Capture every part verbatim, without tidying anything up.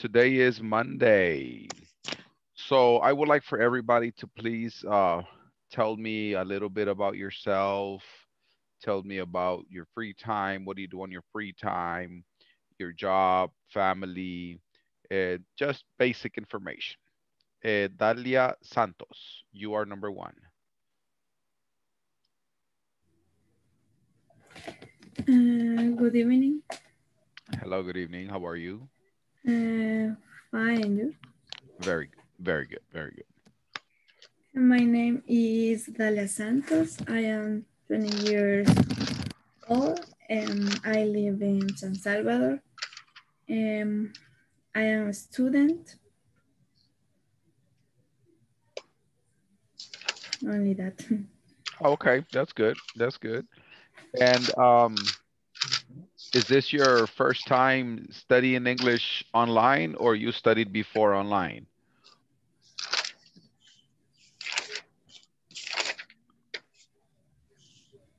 Today is Monday. So I would like for everybody to please uh, tell me a little bit about yourself. Tell me about your free time. What do you do on your free time? Your job, family, uh, just basic information. Uh, Dalia Santos, you are number one. Uh, good evening. Hello, good evening. How are you? Uh, fine. You? Very good. Very good. Very good. My name is Dalia Santos. I am twenty years old and I live in San Salvador. Um, I am a student. Only that. Okay, that's good. That's good. And um, is this your first time studying English online, or you studied before online?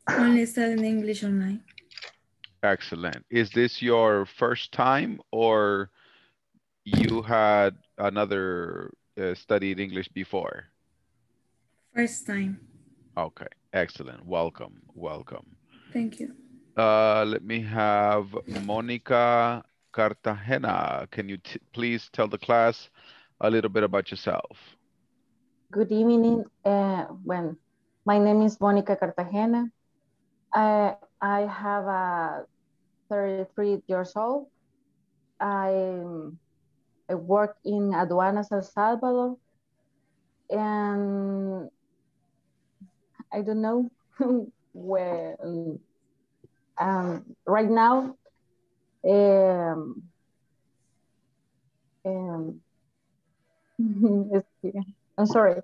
Only studying English online. Excellent. Is this your first time, or you had another uh, studied English before? First time. Okay, excellent. Welcome, welcome. Thank you. Uh, let me have Monica Cartagena. Can you t please tell the class a little bit about yourself? Good evening. Uh, when my name is Monica Cartagena. I, I have a thirty-three years old. I, I work in Aduanas, El Salvador. And I don't know where. Um, right now, um, um, I'm sorry.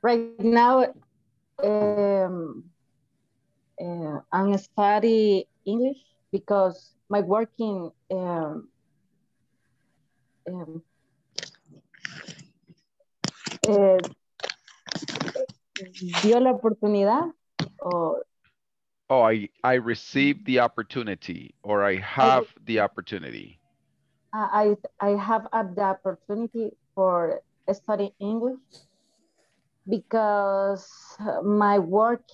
Right now, um, uh, I'm studying English because my working um, um, uh, dio la oportunidad or. Oh, I, I received the opportunity, or I have I, the opportunity. I, I have the opportunity for studying English because my work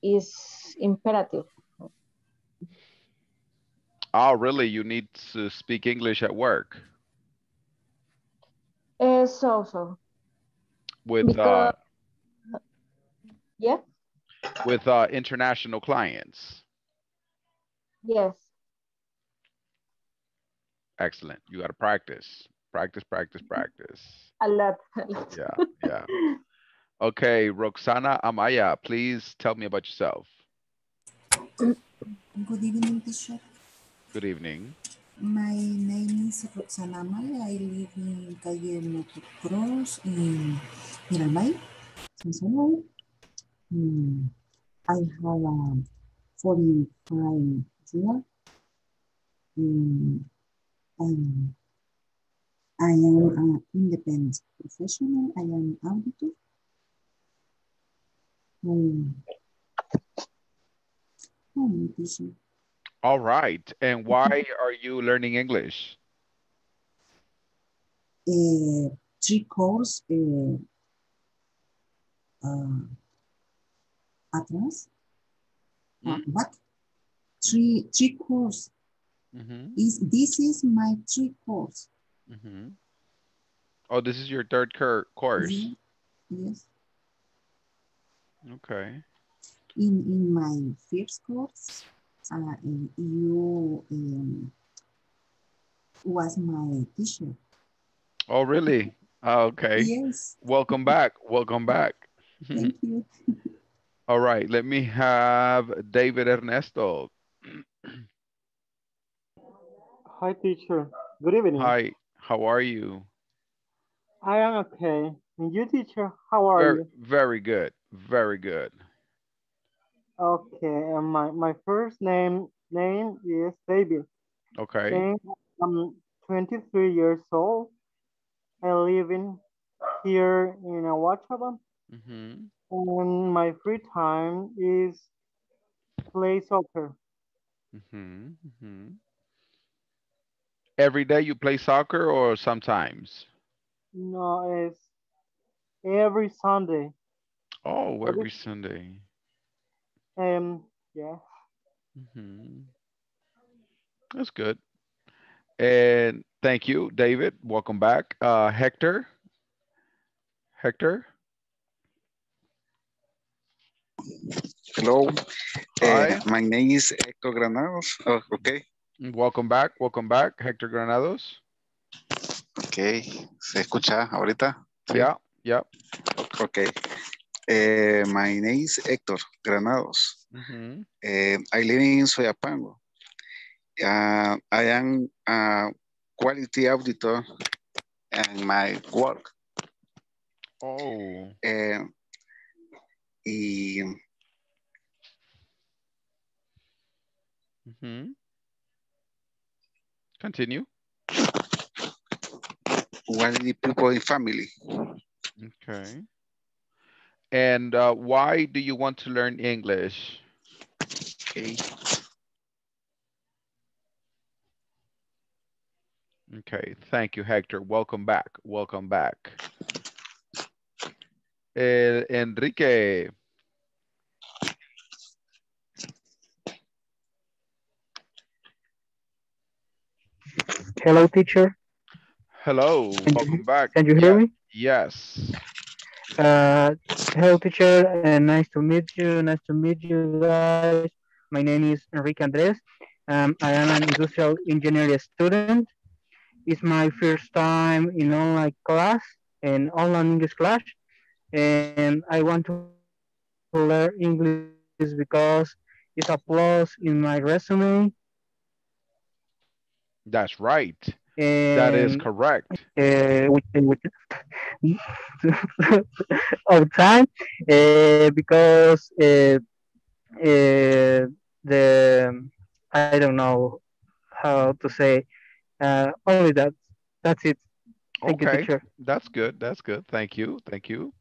is imperative. Oh, really? You need to speak English at work? Uh, so, so. With, because, uh, yeah. With uh, international clients? Yes. Excellent. You got to practice. Practice, practice, practice. I love that. Yeah, yeah. Okay, Roxana Amaya, please tell me about yourself. Good evening, teacher. Good evening. My name is Roxana Amaya. I live in Calle Motocross in Miramay, San Salvador. Hmm. I have a forty-five year. Hmm. Um, I am an independent professional. I am an auditor. Um, I'm a teacher. All right. And why are you learning English? Uh, three courses. Uh, uh, Atrás, mm-hmm. But three three course. Mm-hmm. Is this is my three course? Mm-hmm. Oh, this is your third cur course. Mm-hmm. Yes. Okay. In in my first course, uh, you um, was my teacher. Oh, really? Oh, okay. Yes. Welcome back. Welcome back. Thank you. All right, let me have David Ernesto. Hi, teacher. Good evening. Hi, how are you? I am okay. And you, teacher, how are very, you? Very good, very good. Okay, and my, my first name name is David. Okay. And I'm twenty-three years old. I live in here in Ouacharya. Mm-hmm. And my free time is play soccer. Mm-hmm, mm-hmm. Every day you play soccer or sometimes? No, it's every Sunday. Oh, every, every Sunday. Um, yeah. Mm-hmm. That's good. And thank you, David. Welcome back. Uh, Hector? Hector? Hello. Hi. Uh, my name is Hector Granados. Oh, okay. Welcome back. Welcome back, Hector Granados. Okay. ¿Se escucha ahorita? Sí. Yeah, yeah. Okay. Uh, my name is Hector Granados. Mm-hmm. uh, I live in Soyapango. Uh, I am a quality auditor and my work. Oh. Uh, y... mm-hmm. Continue. Why the people in family? Okay. And uh, why do you want to learn English? Okay. Okay, thank you, Hector. Welcome back, welcome back. Uh, Enrique. Hello, teacher. Hello, can welcome you, back. Can you hear yeah. me? Yes. Uh, hello, teacher. Uh, nice to meet you. Nice to meet you guys. My name is Enrique Andrés. Um, I am an industrial engineering student. It's my first time in online class, in online English class. And I want to learn English because it's a plus in my resume. That's right. And that is correct. Uh, with, with of time, uh, because uh, uh, the I don't know how to say uh, only that. That's it. Thank okay, you, teacher. That's good. That's good. Thank you. Thank you.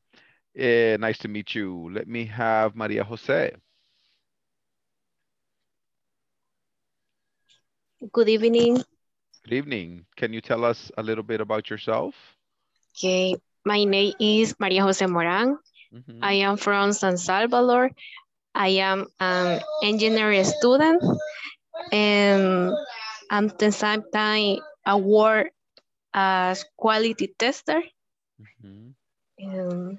Uh, nice to meet you. Let me have Maria Jose. Good evening. Good evening. Can you tell us a little bit about yourself? Okay. My name is Maria Jose Moran. Mm-hmm. I am from San Salvador. I am an engineering student and I'm at the same time I work as quality tester. Mm-hmm. um,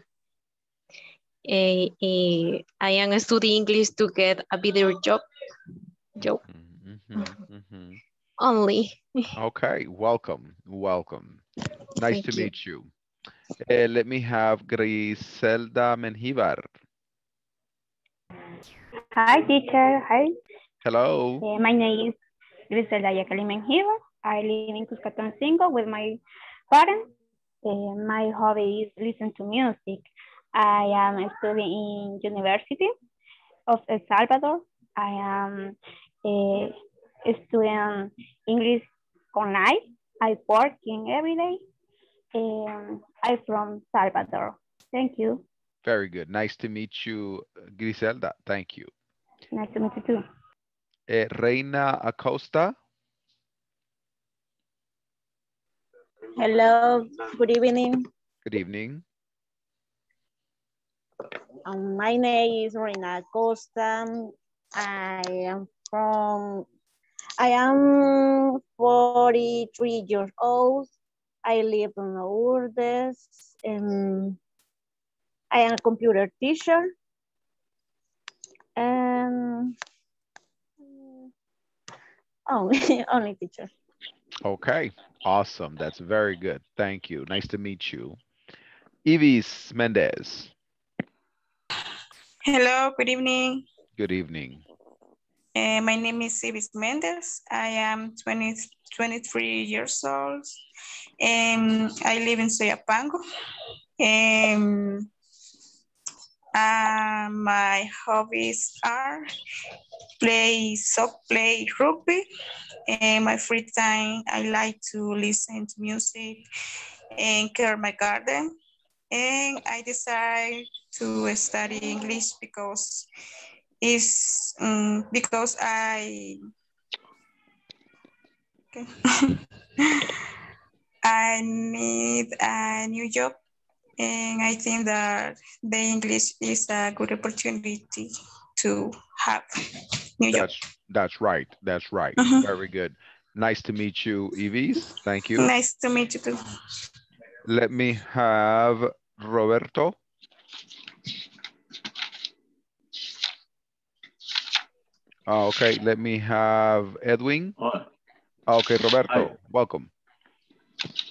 I, I, I am studying English to get a better job. job. Mm-hmm. Mm-hmm. Mm-hmm. Only. Okay, welcome, welcome. Nice Thank to you. meet you. Uh, let me have Griselda Menjivar. Hi, teacher. Hi. Hello. Uh, my name is Griselda Jacqueline Menjivar. I live in Cuscatancingo with my parents. Uh, my hobby is listen to music. I am studying in University of El Salvador. I am Uh, student English online. I working every day. Um, I'm from Salvador. Thank you. Very good. Nice to meet you, Griselda. Thank you. Nice to meet you too. Uh, Reina Acosta. Hello. Good evening. Good evening. Um, my name is Reina Acosta. I am From, I am forty-three years old. I live in Urdes. Um, I am a computer teacher. Um, only, only teacher. Okay, awesome. That's very good. Thank you. Nice to meet you. Ivis Mendez. Hello, good evening. Good evening. Uh, my name is Ivis Mendez. I am twenty, twenty-three years old. Um, I live in Soyapango. Um, uh, my hobbies are play soccer, play rugby. In my free time, I like to listen to music and care my garden. And I decided to study English because Is um, because I okay. I need a new job, and I think that the English is a good opportunity to have new that's, job. That's right. That's right. Uh-huh. Very good. Nice to meet you, Ivis. Thank you. Nice to meet you too. Let me have Roberto. Oh, okay, let me have Edwin. Oh. Okay, Roberto, hi. Welcome.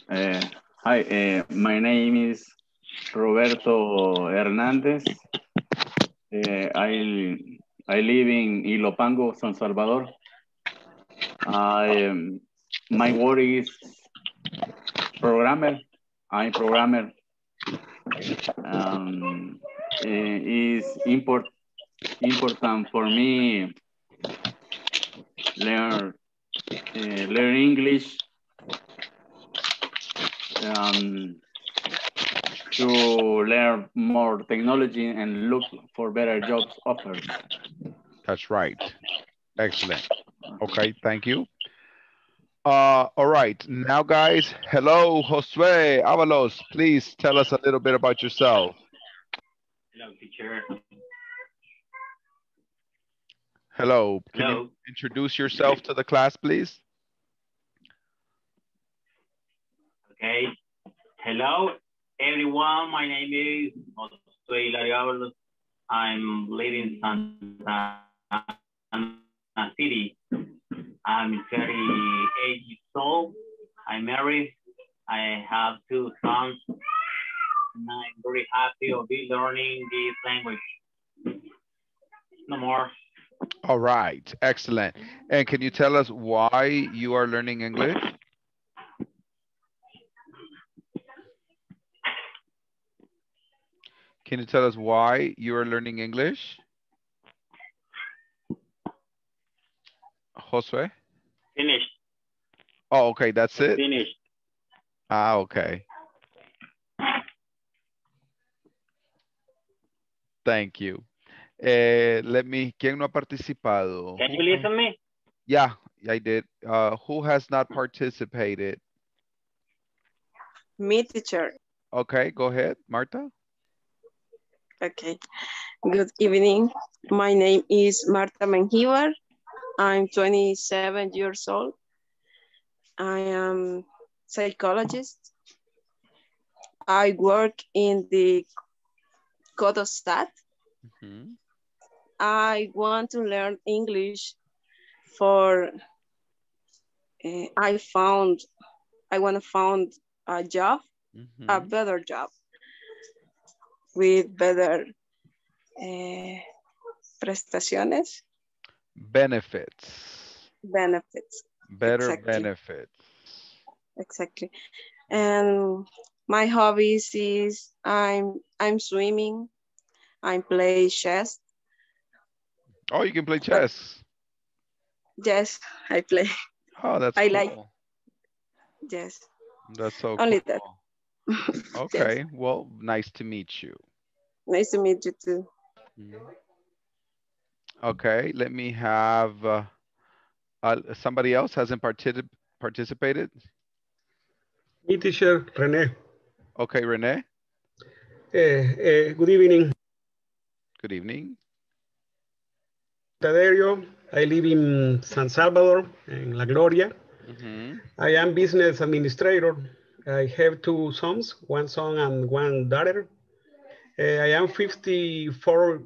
Uh, hi, uh, my name is Roberto Hernández. Uh, I, I live in Ilopango, San Salvador. I, um, my work is programmer. I'm programmer. Um, uh, is import, important for me learn uh, learn English um, to learn more technology and look for better jobs offers. That's right. Excellent. Okay, thank you. Uh, all right, now guys, hello, Josue Avalos, please tell us a little bit about yourself. Hello, teacher. Hello, can Hello. you introduce yourself to the class, please? Okay, hello, everyone. My name is Josue Hilario Avalos. I'm living in Santa Ana City. I'm thirty-eight years old. I'm married. I have two sons. And I'm very happy to be learning this language. No more. All right, excellent. And can you tell us why you are learning English? Can you tell us why you are learning English? Josue? Finished. Oh, okay, that's it? Finished. Ah, okay. Thank you. Uh, let me, ¿quién no ha participado? Can you listen me? Yeah, I did. Uh, who has not participated? Me, teacher. Okay, go ahead, Marta. Okay, good evening. My name is Marta Menjivar. I'm twenty-seven years old. I am psychologist. I work in the Codostat. Mm-hmm. I want to learn English for, uh, I found, I want to find a job, mm-hmm. a better job with better uh, prestaciones. Benefits. Benefits. Better exactly. benefits. Exactly. And my hobbies is I'm, I'm swimming. I play chess. Oh, you can play chess. Yes, I play. Oh, that's I cool. like. Yes. That's so Only cool. that. Okay, yes. Well, nice to meet you. Nice to meet you too. Okay, let me have, uh, uh, somebody else hasn't particip participated? Me, teacher, Rene. Okay, Rene. Uh, uh, good evening. Good evening. Tadeo, I live in San Salvador, in La Gloria. Mm-hmm. I am business administrator. I have two sons, one son and one daughter. Uh, I am fifty-four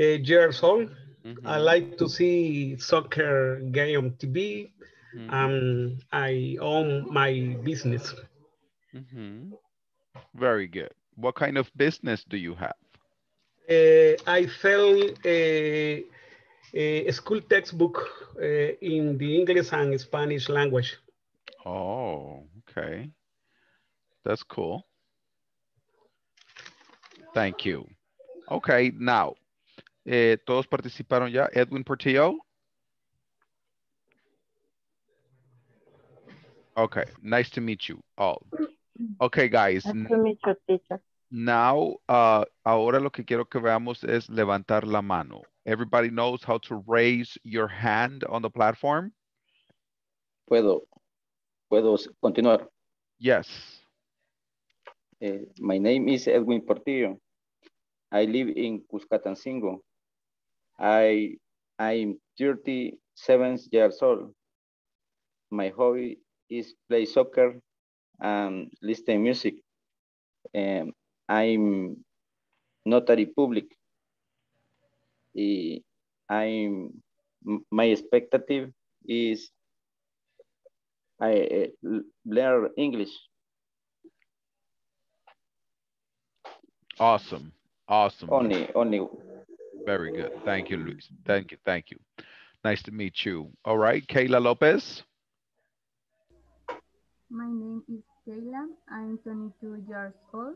uh, years old. Mm-hmm. I like to see soccer game on T V. Mm-hmm. Um, I own my business. Mm-hmm. Very good. What kind of business do you have? Uh, I sell a, a school textbook uh, in the English and Spanish language. Oh, okay. That's cool. Thank you. Okay, now, eh, todos participaron ya. Edwin Portillo. Okay, nice to meet you all. Okay, guys. Nice to meet you, teacher. Now, uh, ahora lo que quiero que veamos es levantar la mano. Everybody knows how to raise your hand on the platform? Puedo. Puedo continuar? Yes. Uh, my name is Edwin Portillo. I live in Cuscatancingo. I I'm thirty-seven years old. My hobby is play soccer and listen music. Um, I'm notary public. Uh, I'm my expectative is I uh, learn English. Awesome, awesome. Only, only. Very good. Thank you, Luis. Thank you, thank you. Nice to meet you. All right, Kayla Lopez. My name is Kayla. I'm twenty-two years old.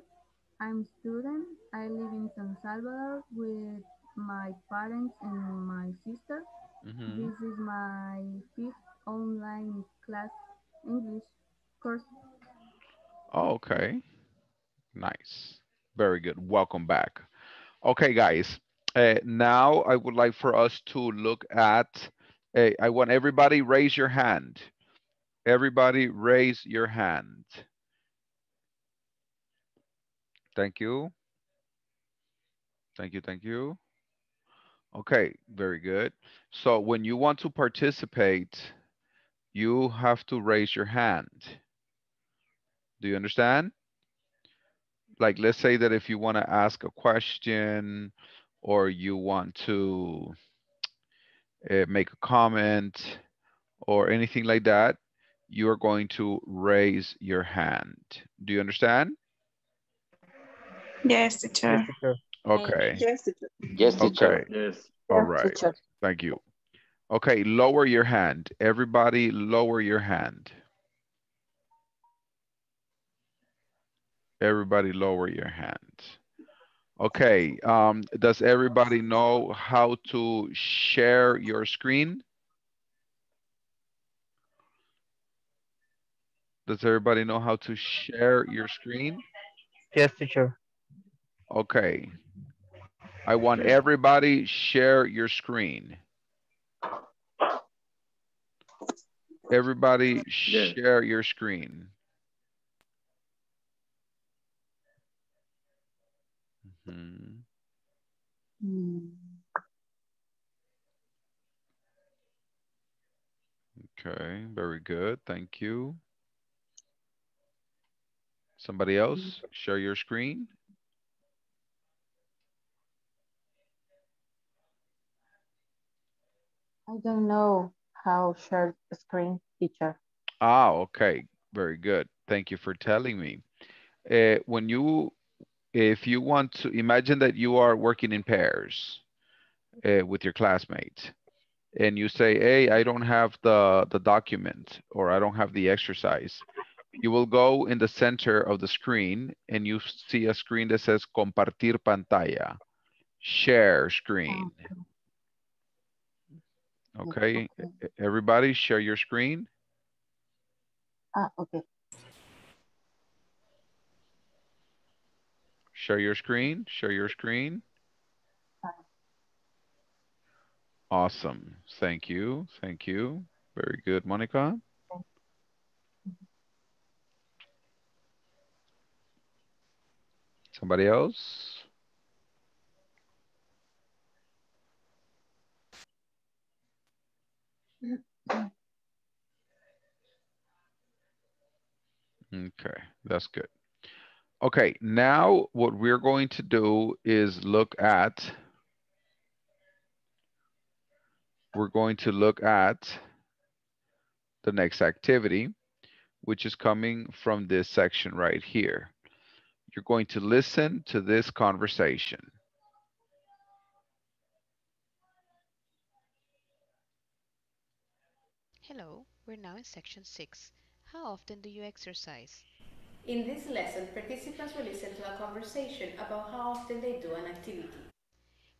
I'm student. I live in San Salvador with my parents and my sister. Mm-hmm. This is my fifth online class English course. Okay. Nice. Very good. Welcome back. Okay, guys. Uh, now I would like for us to look at, uh, I want everybody raise your hand. Everybody raise your hand. Thank you. Thank you, thank you. Okay, very good. So when you want to participate, you have to raise your hand. Do you understand? Like, let's say that if you want to ask a question, or you want to uh, make a comment or anything like that, you are going to raise your hand. Do you understand? Yes, teacher. Okay. Yes, teacher. Yes, teacher. Okay. Yes. All right. Teacher. Thank you. Okay, lower your hand. Everybody lower your hand. Everybody lower your hand. Okay, um, does everybody know how to share your screen? Does everybody know how to share your screen? Yes, teacher. Okay. I want everybody share your screen. Everybody yes. share your screen. Mm-hmm. Okay, very good. Thank you. Somebody else, share your screen. I don't know how to share the screen, teacher. Ah, okay. Very good. Thank you for telling me. Uh, when you If you want to, imagine that you are working in pairs uh, with your classmates and you say, hey, I don't have the, the document or I don't have the exercise. You will go in the center of the screen and you see a screen that says Compartir Pantalla, share screen. Okay, everybody share your screen. Ah, okay. Share your screen, share your screen. Awesome, thank you, thank you. Very good, Monica. Somebody else? Okay, that's good. Okay, now what we're going to do is look at, we're going to look at the next activity, which is coming from this section right here. You're going to listen to this conversation. Hello, we're now in section six. How often do you exercise? In this lesson, participants will listen to a conversation about how often they do an activity.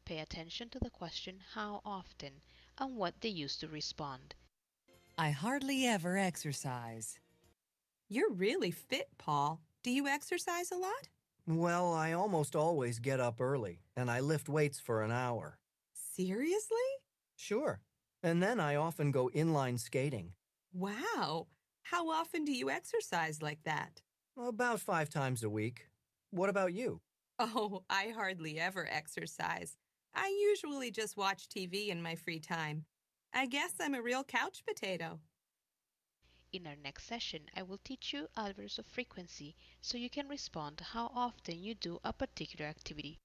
Pay attention to the question, how often, and what they use to respond. I hardly ever exercise. You're really fit, Paul. Do you exercise a lot? Well, I almost always get up early, and I lift weights for an hour. Seriously? Sure. And then I often go inline skating. Wow. How often do you exercise like that? About five times a week. What about you? Oh, I hardly ever exercise. I usually just watch T V in my free time. I guess I'm a real couch potato. In our next session, I will teach you adverbs of frequency so you can respond to how often you do a particular activity.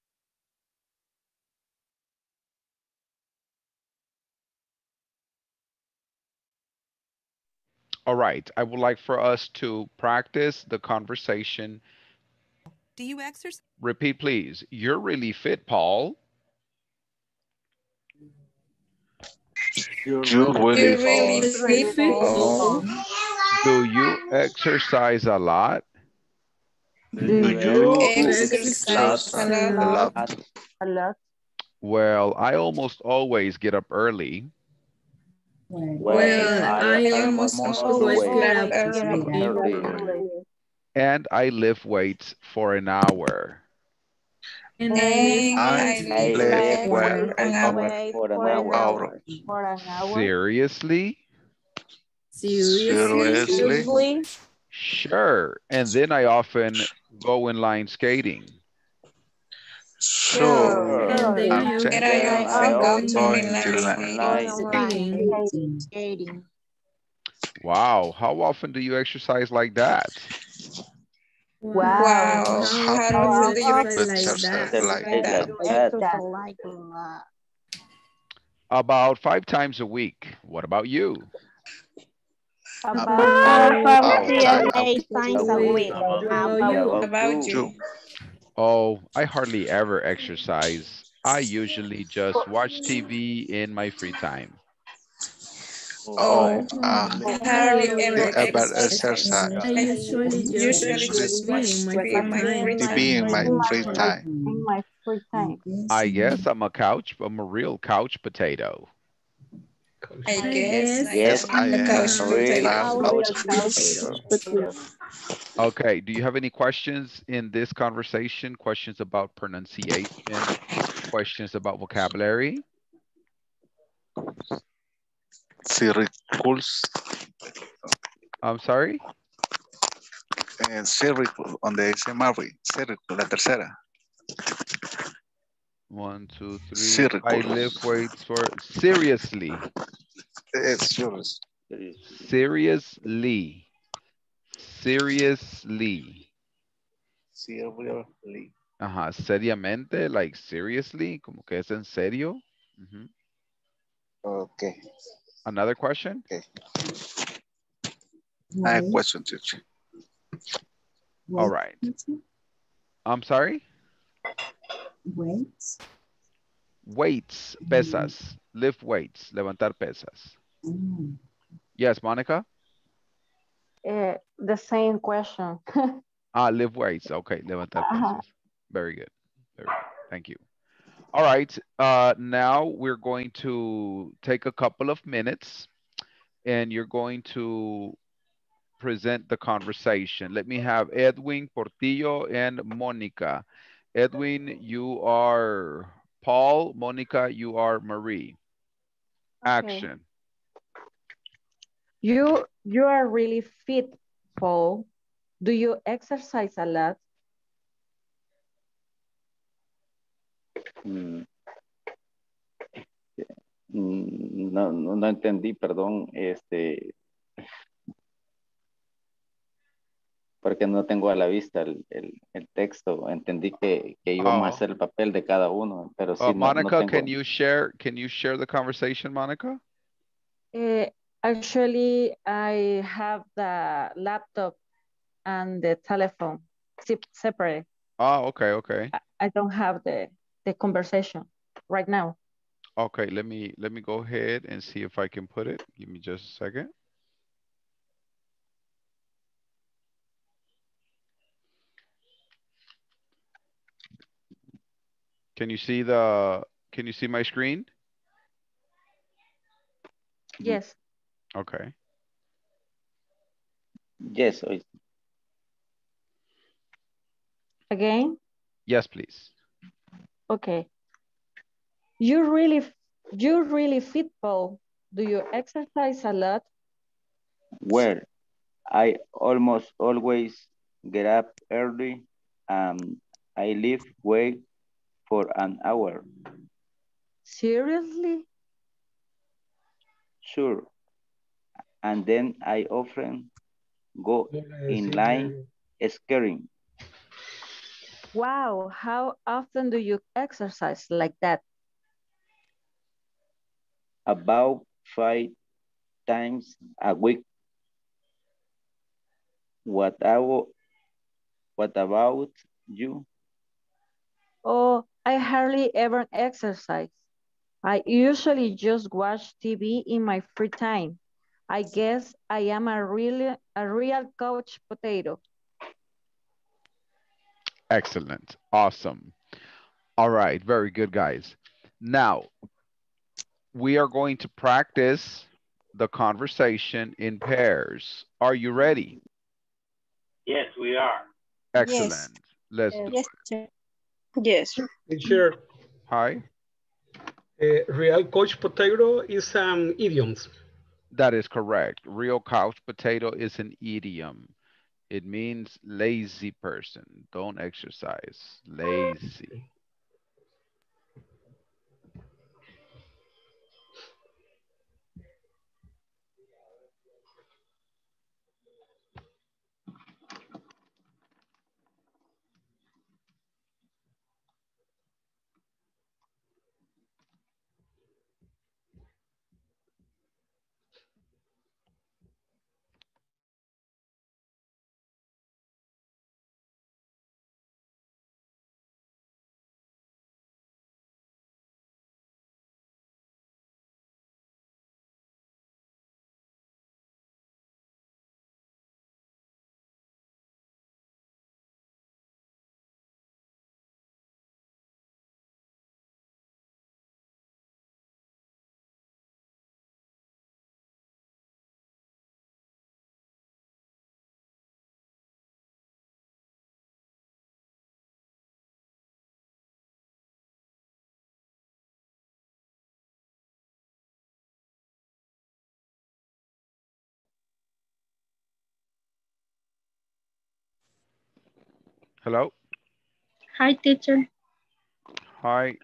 All right, I would like for us to practice the conversation. Do you exercise? Repeat, please. You're really fit, Paul. You're really, really fit, Paul. Do you exercise a lot? Do you exercise a lot? A lot. Well, I almost always get up early. Well, I almost always get up early. And I lift weights for an hour. And I lift weights for an hour. Seriously? Seriously? Seriously? Sure. And then I often go in line skating. Sure. And I often go in line skating. Wow. How often do you exercise like that? Wow. wow. How, how often do you exercise like that? Like that. Like that. About five times a week. What about you? About five to eight times a week. How about you? Oh, I hardly ever exercise. I usually just watch T V in my free time. Oh, uh, hardly ever exercise. I usually just to be in my free time. I guess I'm a couch, I'm a real couch potato. I guess, yes, I am a real couch potato. Okay, do you have any questions in this conversation? Questions about pronunciation? Questions about vocabulary? Circles. I'm sorry? Eh, circle, donde dice Mary, circle, la tercera. One, two, three. Circles. I lift weights for, seriously. It's serious. Seriously. Seriously. Seriously. Ajá, seriamente, like seriously, como que es en serio. Mm-hmm. Okay. Another question? Okay. I have a question, teacher. All right. I'm sorry? Weights. Weights, pesas. Lift weights, levantar pesas. Mm. Yes, Monica? Uh, the same question. ah, lift weights. Okay, levantar pesas. Very good. Very good. Thank you. All right, uh, now we're going to take a couple of minutes and you're going to present the conversation. Let me have Edwin, Portillo, and Monica. Edwin, you are Paul. Monica, you are Marie. Action. Okay. You, you are really fit, Paul. Do you exercise a lot? Mm. No, no, no entendí, perdón, este, porque no tengo a la vista el, el, el texto. Entendí que, que íbamos oh. a hacer el papel de cada uno, pero sí, oh, no, Monica, no can you share? Can you share the conversation, Monica? Uh, actually, I have the laptop and the telephone separate. Oh, okay, okay. I, I don't have the. The conversation right now. Okay, let me let me go ahead and see if I can put it. Give me just a second. Can you see the can you see my screen? Yes. Okay. Yes. Again? Yes, please. Okay. You really, you really fit, Paul. Do you exercise a lot? Where? I almost always get up early and I leave wait for an hour. Seriously? Sure. And then I often go in line skating. Wow, how often do you exercise like that? About five times a week. What about, what about you? Oh, I hardly ever exercise. I usually just watch T V in my free time. I guess I am a really a real couch potato. Excellent. Awesome. All right. Very good, guys. Now, we are going to practice the conversation in pairs. Are you ready? Yes, we are. Excellent. Yes. Let's uh, do yes, it. Yes. Sure. Hi. Uh, real couch potato is an um, idiom. That is correct. Real couch potato is an idiom. It means lazy person. Don't exercise. Lazy. Hello. Hi, teacher. Hi.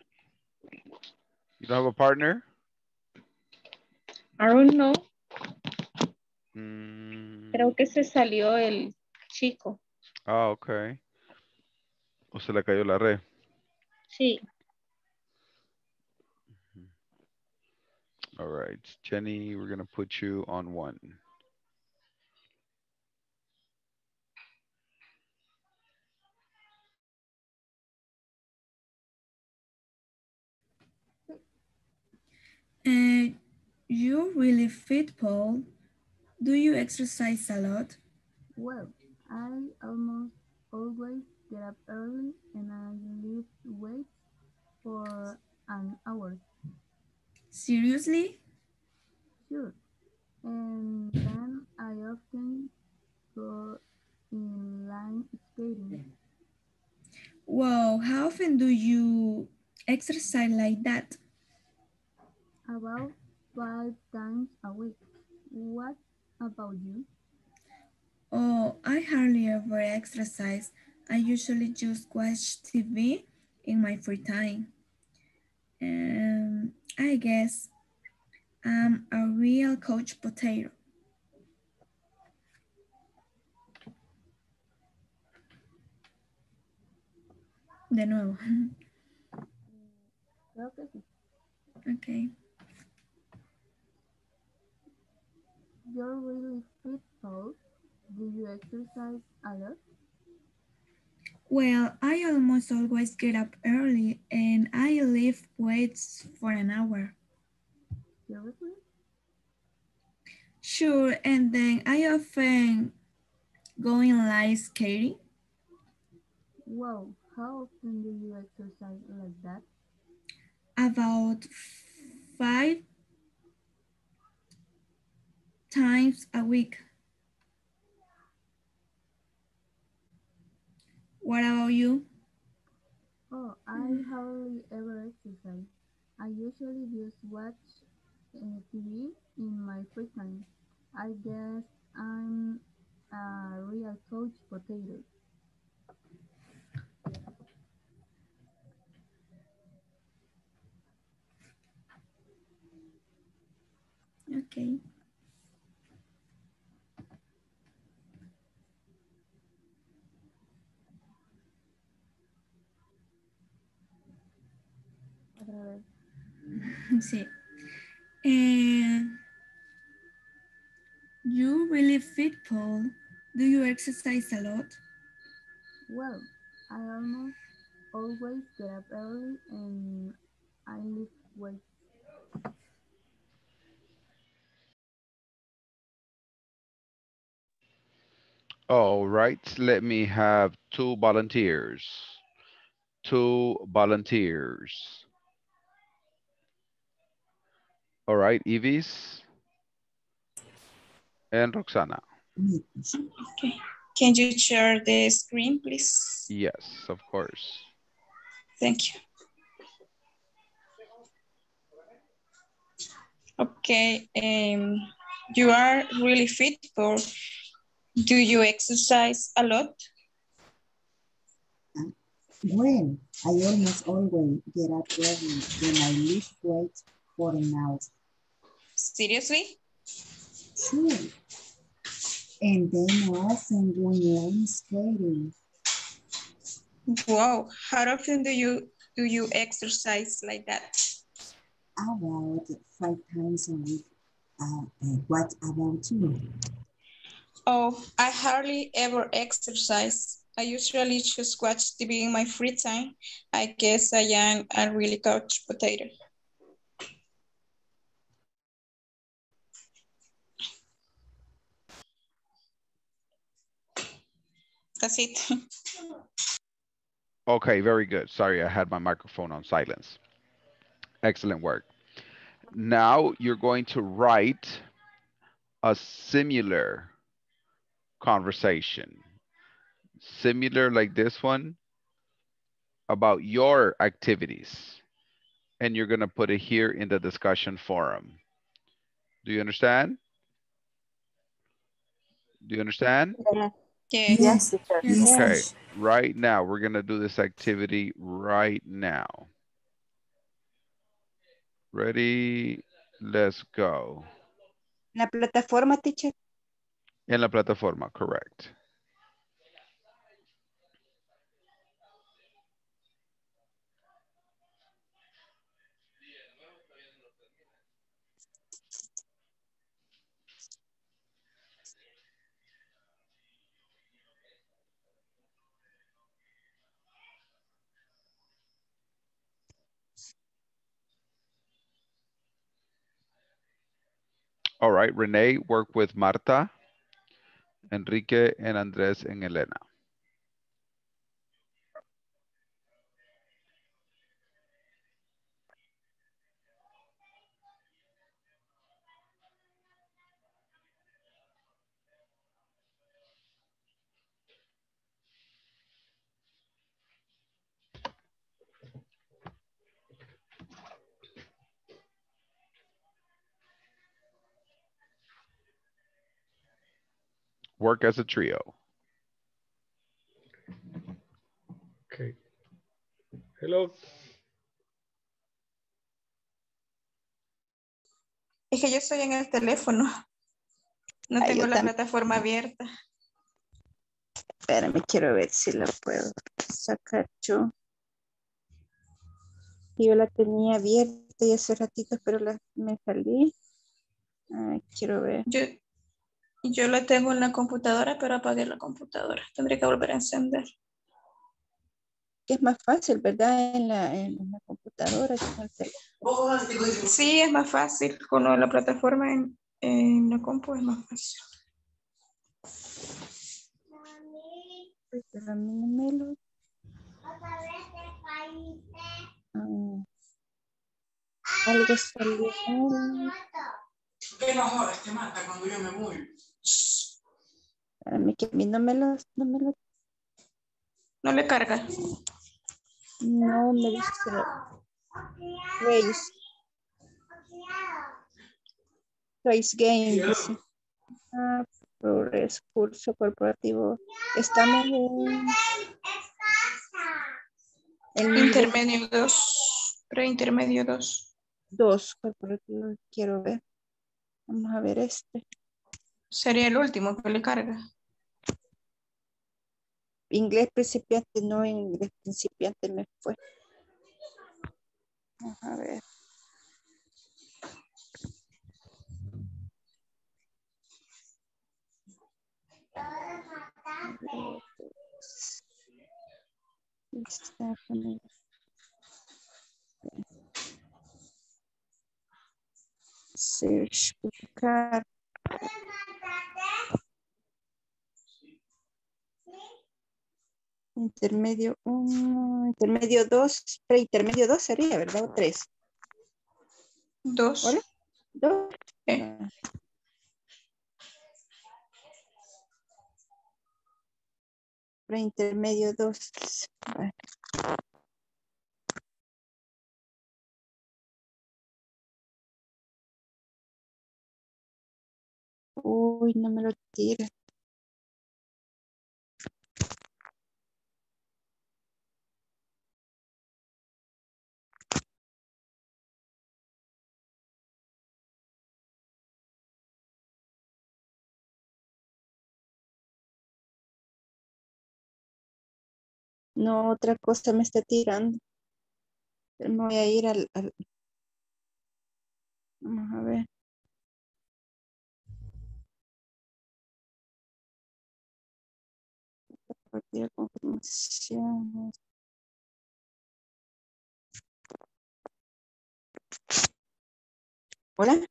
You don't have a partner? I don't know. Mm. Creo que se salió el chico. Ah, okay. ¿O se le cayó la red? Sí. All right, Jenny, we're going to put you on one. Uh, you're really fit, Paul. Do you exercise a lot? Well, I almost always get up early and I lift weights for an hour. Seriously? Sure. And then I often go in line skating. Wow, how often do you exercise like that? About five times a week. What about you? Oh, I hardly ever exercise. I usually just watch T V in my free time. Um, I guess I'm a real couch potato. De nuevo. Okay. You're really fit, Paul. Do you exercise a lot? Well, I almost always get up early and I lift weights for an hour. Seriously? Sure, and then I often go in line skating. Wow, how often do you exercise like that? About five times a week. What about you? Oh, I hardly ever exercise. I usually just watch uh, T V in my free time. I guess I'm a real couch potato. Okay. Sí. Uh, you really fit, Paul. Do you exercise a lot? Well, I almost always get up early and I lift weights. All right, let me have two volunteers. Two volunteers. All right, Ivis and Roxana. Okay. Can you share the screen, please? Yes, of course. Thank you. Okay, um, you are really fit, Paul. Do you exercise a lot? Well, I almost always get up early when I lift weight for an hour. Seriously? Sure. And then often when I'm skating. Wow, how often do you do you exercise like that? About five times a week. Uh, what about you? Oh, I hardly ever exercise. I usually just watch T V in my free time. I guess I am a really couch potato. That's it. Okay, very good. Sorry, I had my microphone on silence. Excellent work. Now you're going to write a similar conversation, similar like this one, about your activities, and you're going to put it here in the discussion forum. Do you understand? Do you understand? Yeah. Yeah. Yes, teacher. Yes. Okay, right now we're going to do this activity right now. Ready? Let's go. La plataforma, teacher. En la plataforma, correct. All right, Renee, work with Marta, Enrique, and Andres, and Elena. Work as a trio. Okay. Hello. Es que yo estoy en el teléfono. No Ay, tengo la también. Plataforma abierta. Espérame, quiero ver si la puedo sacar yo. Yo la tenía abierta y hace ratitos, pero la, me salí. Ay, quiero ver. Yo... Yo la tengo en la computadora, pero apagué la computadora. Tendré que volver a encender. Es más fácil, ¿verdad? En la, en la computadora. Sí, es más fácil. Con la plataforma en, en la compu es más fácil. Mami. Ah. Algo salió. ¿Qué no jodas? ¿Qué mata cuando yo me voy? A mí que a mí no me lo, no me lo... No le carga. No me distrae. Race. Race Games. Ah, Curso corporativo. Estamos en el intermedio dos, preintermedio dos. Dos corporativos, quiero ver. Vamos a ver este. Sería el último que le carga. Inglés principiante, no inglés principiante me fue. Vamos a ver. Search, buscar. Intermedio uno, intermedio dos, preintermedio dos sería, ¿verdad? O tres. Dos. ¿Hola? Dos. Eh. Preintermedio dos. Vale. Uy, no me lo tires. No, otra cosa me está tirando. Me voy a ir al... al... Vamos a ver. Compartir confirmaciones. Hola.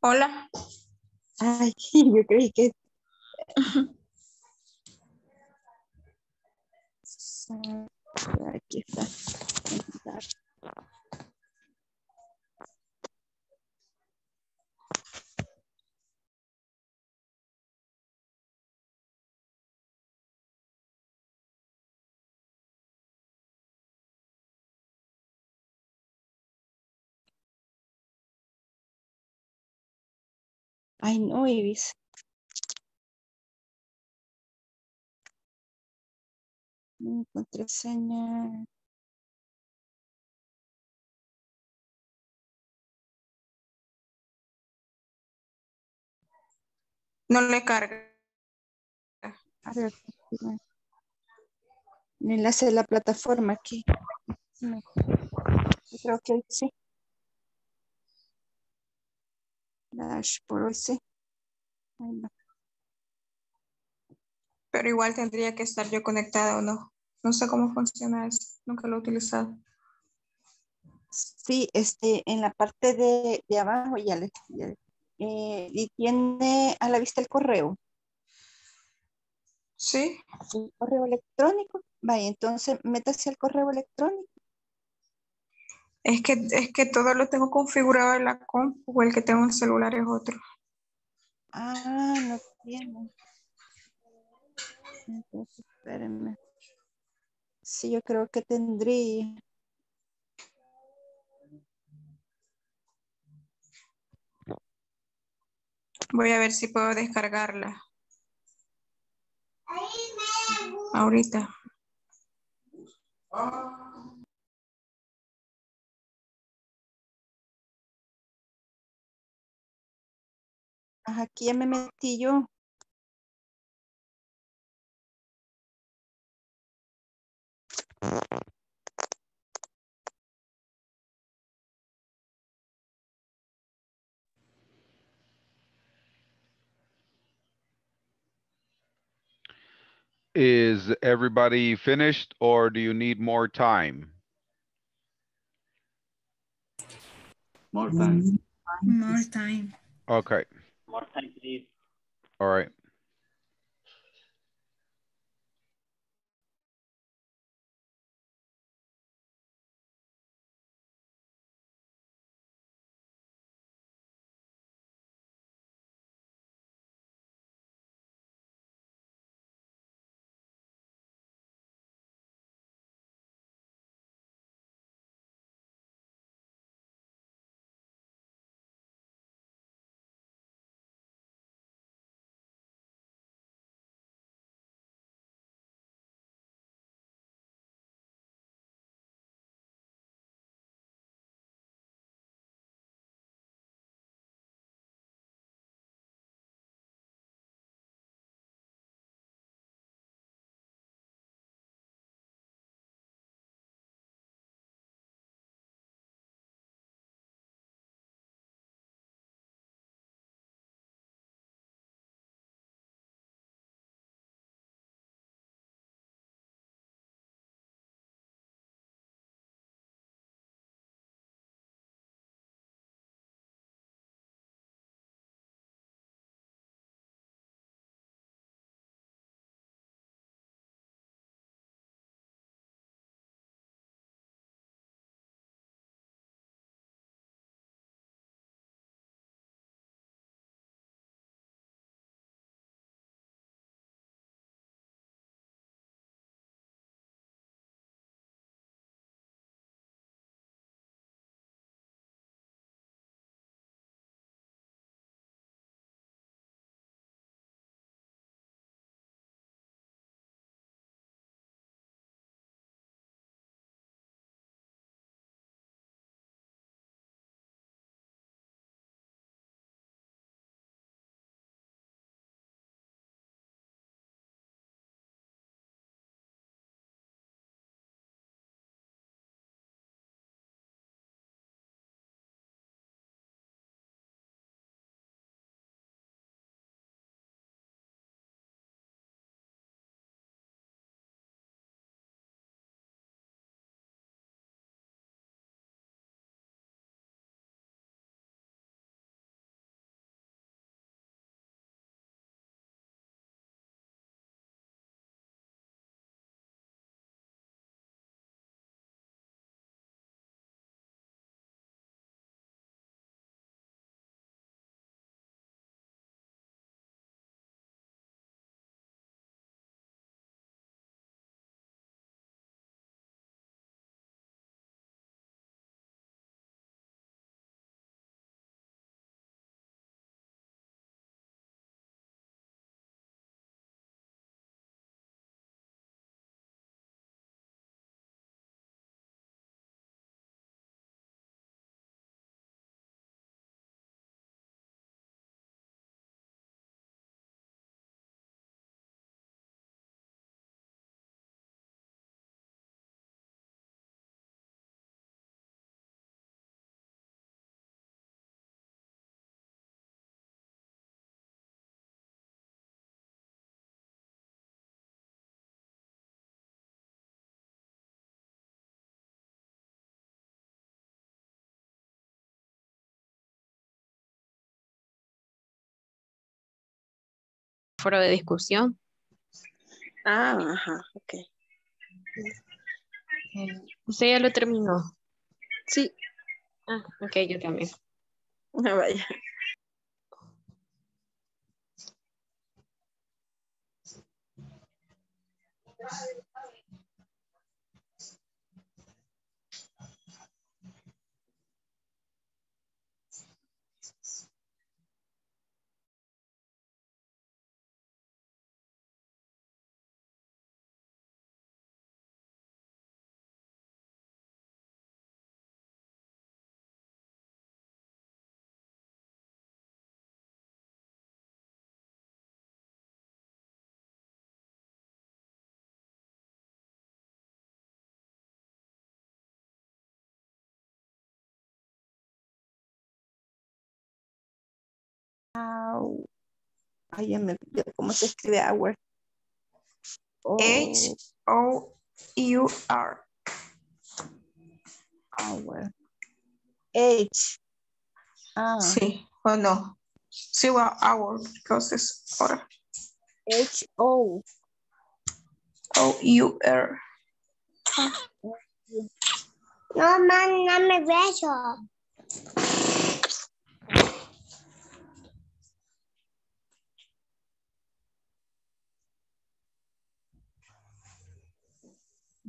Hola. Ay, yo creí que... Aquí está. Ay, no, Ivis. Mi contraseña. No le carga. A ver. El enlace de la plataforma aquí. No. Yo creo que sí. Dash por hoy sí. Ahí va. Pero igual tendría que estar yo conectada o no. No sé cómo funciona eso. Nunca lo he utilizado. Sí, este, en la parte de, de abajo ya le eh, y tiene a la vista el correo. Sí. El correo electrónico. Vaya, entonces métase al correo electrónico. Es que, es que todo lo tengo configurado en la compu, o el que tengo en celular es otro. Ah, no tiene. Entonces, espérenme. Sí, yo creo que tendría. Voy a ver si puedo descargarla. Ahorita. Aquí ya me metí yo. Is everybody finished or do you need more time? More time. More time. Okay. More time, please. All right. foro de discusión. Ah, ajá, ok. ¿Usted ya lo terminó? Sí. Ah, ok, yo también. No, vaya. Ay, ya me olvidé cómo se escribe hour. Oh. H O U R. Hour. H. Ah. Sí, o oh, no. Sí, well, hour, because it's hora. H O. O U R. No, man, no me veo.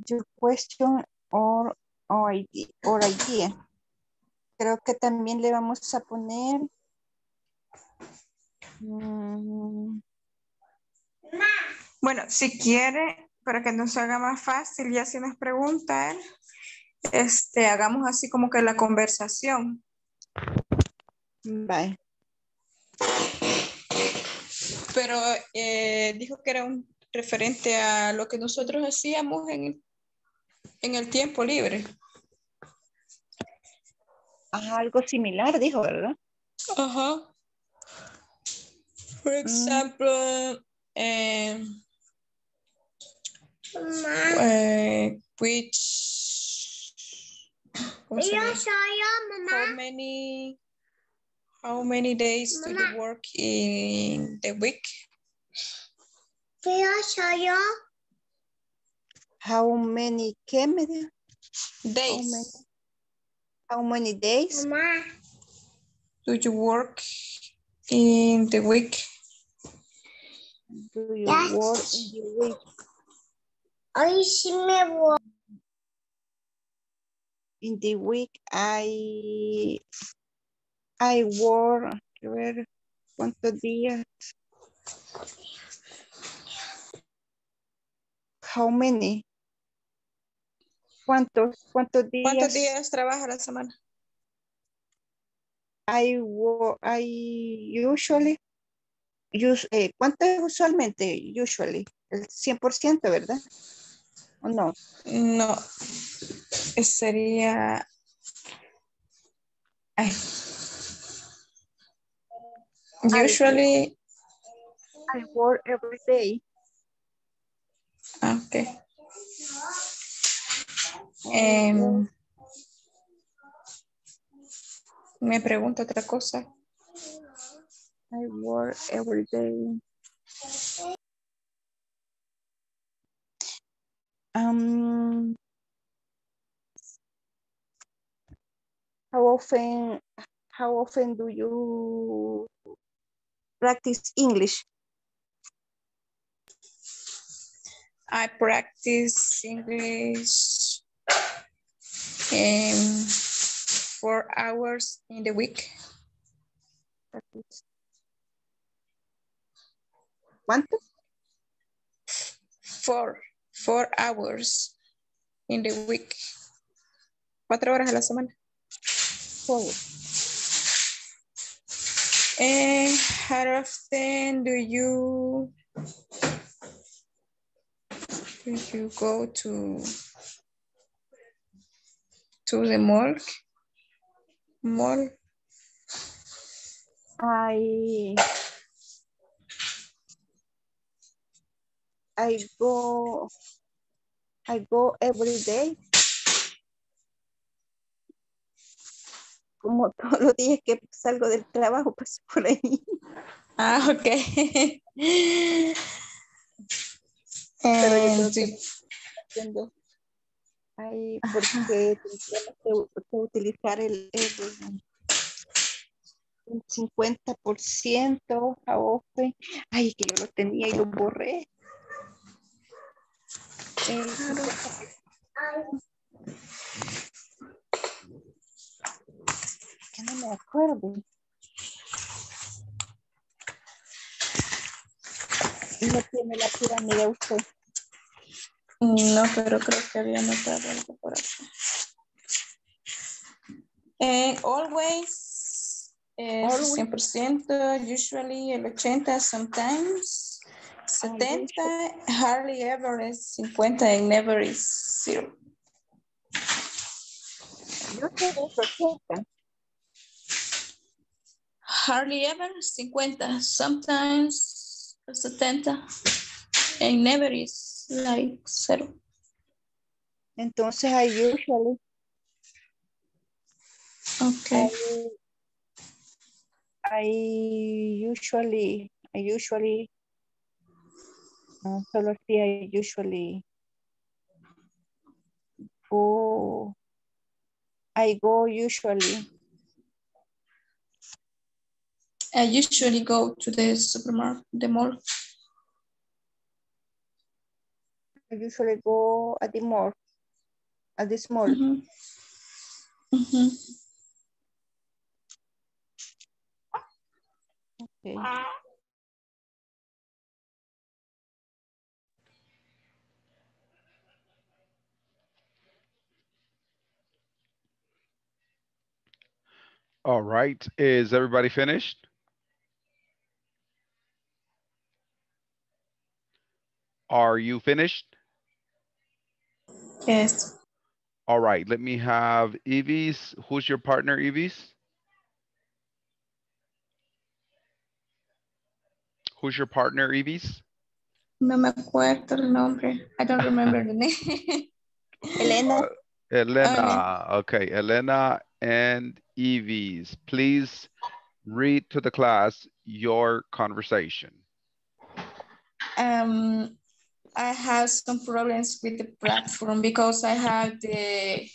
Your question or, or, idea, or idea. Creo que también le vamos a poner. Mm. Bueno, si quiere, para que nos haga más fácil, ya si nos preguntan, este, hagamos así como que la conversación. Bye. Pero eh, dijo que era un referente a lo que nosotros hacíamos en, en el tiempo libre. Ajá, algo similar, dijo, ¿verdad? Ajá. Por ejemplo, mm. eh, eh, which, ¿cómo se llama? How many, how many days do you work in the week? How many days? Days. How many days? Mama. Do you work in the week? Do you yes. work in the week? Hoy sí me voy. In the week, I I work. ¿Cuántos días? How many? ¿Cuántos, cuántos días? ¿Cuántos días trabaja la semana? I, I usually, use, eh, ¿cuánto es usualmente? Usually, el cien por ciento, ¿verdad? ¿O no? No, sería... Ay. Usually... I work every day. Okay. Eh, me pregunto otra cosa. I work every day. Um, how often, how often do you practice English? I practice English um, four hours in the week. ¿Cuánto? Four, four hours in the week. Cuatro horas a la semana. Four. And how often do you... Do you go to to the mall? Mall. I I go I go every day. como todos los días que salgo del trabajo, paso por ahí. Ah, ok. Pero yo sí. Entiendo. Ay, porque tenemos que, que utilizar el, el, el cincuenta por ciento a O P E. Ay, que yo lo tenía y lo borré. El, que no me acuerdo. No tiene la pirámide usted. No, pero creo que había notado algo por acá. Eh, always, eh, always, cien por ciento, usually el ochenta, sometimes, setenta, hardly ever is cincuenta, and never is zero. Yo tengo ochenta. Hardly ever, cincuenta, sometimes, setenta, and never is like zero. Entonces I usually. Okay. I, I usually, I usually, no, solo si I usually go, I go usually. I usually go to the supermarket, the mall. I usually go at the mall, at this mall. Mm-hmm. Mm-hmm. Okay. All right, is everybody finished? Are you finished? Yes. All right, let me have Ivis. Who's your partner, Ivis? Who's your partner, Ivis? No me acuerdo el nombre. I don't remember the name. Elena. Uh, Elena, oh, okay. Elena and Ivis, please read to the class your conversation. Um. I have some problems with the platform because I have the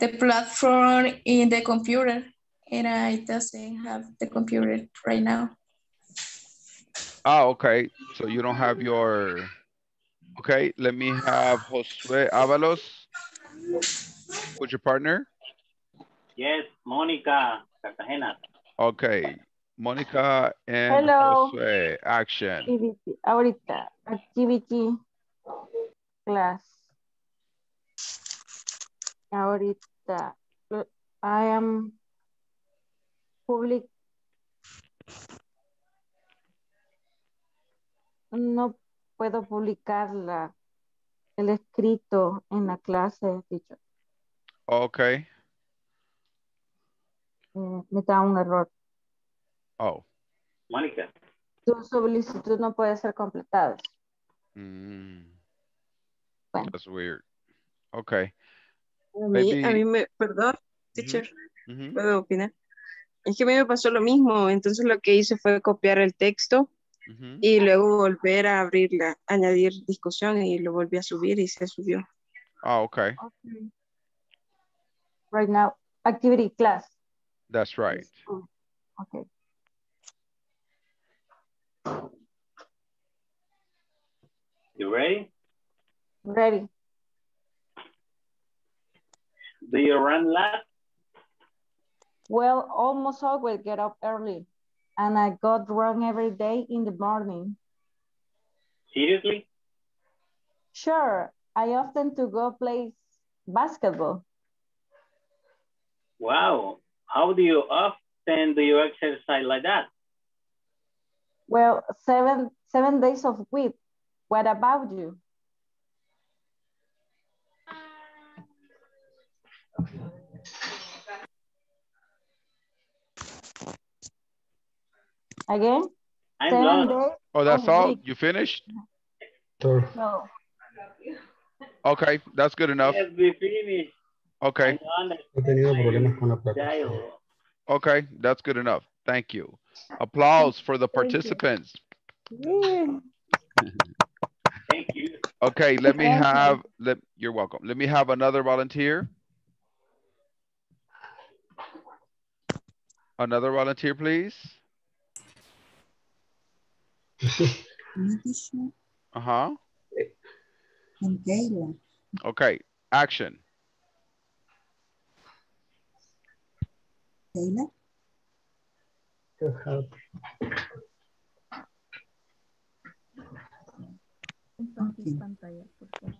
the platform in the computer and I doesn't have the computer right now. Oh, okay. So you don't have your, okay. Let me have Josue Avalos. Who's your partner? Yes, Monica Cartagena. Okay. Monica and hello. Josue, action. Ahorita, activity class. Ahorita, I am public. No puedo publicar la, el escrito en la clase, teacher. Okay. Me da un error. Oh. Monica. Tu solicitud no puede ser completada. Mm. Bueno. That's weird. Okay. A mí, maybe... a mí me, perdón, teacher, mm-hmm. ¿Puedo opinar? Es que a mí me pasó lo mismo, entonces lo que hice fue copiar el texto mm-hmm. y luego volver a abrirla, añadir discusión y lo volví a subir y se subió. Ah, oh, okay. Okay. Right now, activity class. That's right. Oh, okay. You ready? Ready. Do you run late? Well, almost always get up early, and I got run every day in the morning. Seriously? Sure. I often to go play basketball. Wow. How do you often do you exercise like that? Well, seven seven days of week. What about you? Again? I'm done. Oh, that's all? Week. You finished? Sure. No. Okay, that's good enough. Yes, we finished. Okay. He tenido problemas con la plataforma. Okay, that's good enough. Thank you. Applause for the participants. Thank you. Okay, let me have, let, you're welcome. Let me have another volunteer. Another volunteer, please. Uh-huh. Okay, action. Kayla? To help. Compartir pantalla, por favor.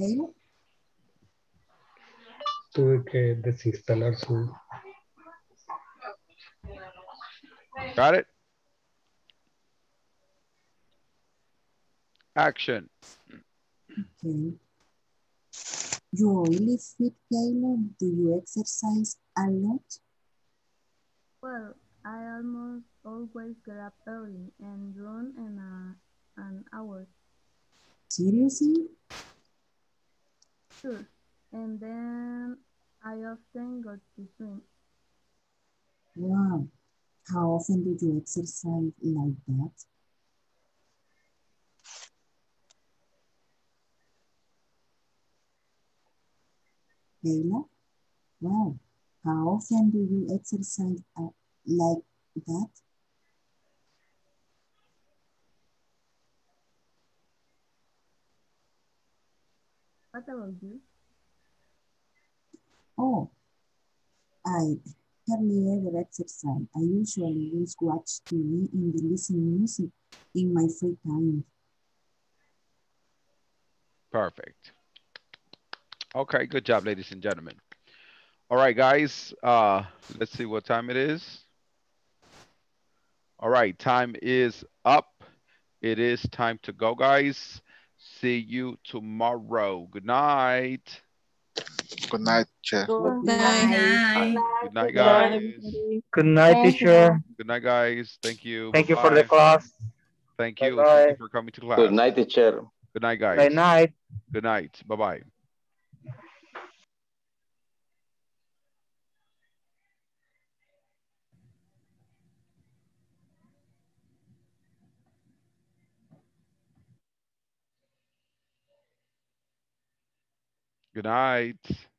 Kayla? Tuve que desinstalar su... Got it? Action. Okay. You only fit, Kayla? Do you exercise a lot? Well, I almost always get up early and run in a, an hour. Seriously? Sure. And then I often go to swim. Wow. How often do you exercise like that? Kayla? Wow. How often do you exercise uh, like that? What about you? Oh, I... hardly ever exercise. I usually just watch T V and listen music in my free time. Perfect. Okay, good job, ladies and gentlemen. All right, guys, uh, let's see what time it is. All right, time is up. It is time to go, guys. See you tomorrow. Good night. Good night, teacher. Good night. Good night, guys. Good night, teacher. Good night, guys. Thank you. Thank you for the class. Thank you. Thank you for coming to class. Good night, teacher. Good night, guys. Good night. Good night. Bye-bye. Good night.